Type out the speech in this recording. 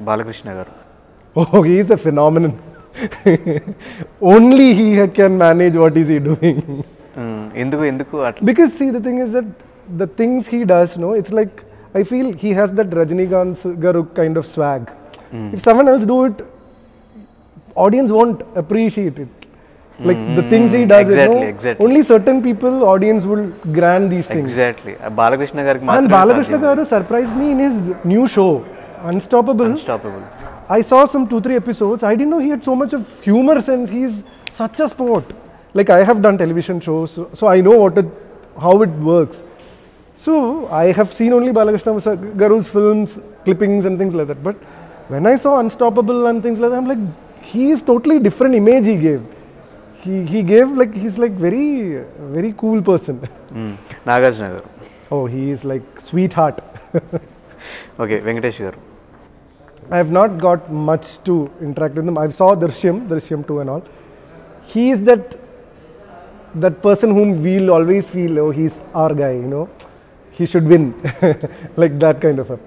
Balakrishnagar. Oh, he is a phenomenon. Only he can manage what is he doing. Because see, the thing is that the things he does, no, it's like I feel he has that Rajnikant kind of swag. If someone else do it, audience won't appreciate it. Like the things he does, exactly, you know, only certain people, audience will grant these things. Exactly. Balakrishnagar surprised me in his new show, Unstoppable. I saw some 2-3 episodes. I didn't know he had so much of humor sense. He's such a sport. Like I have done television shows, so I know how it works. So I have seen only Balakrishnagar's films, clippings and things like that. But when I saw Unstoppable and things like that, I'm like, he is totally different image he gave. He gave like, he's like very, very cool person. Nagarjnagar. Oh, he is like sweetheart. Okay, Venkatesh. I have not got much to interact with him. I saw Drishyam 2 and all. He is that person whom we'll always feel, oh, he's our guy, you know. He should win. Like that kind of a